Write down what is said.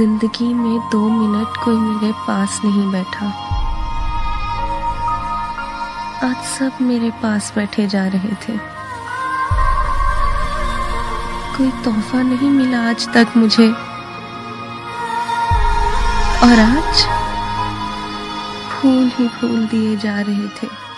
जिंदगी में 2 मिनट कोई मेरे पास नहीं बैठा। आज सब मेरे पास बैठे जा रहे थे। कोई तोहफा नहीं मिला आज तक मुझे, और आज फूल ही फूल दिए जा रहे थे।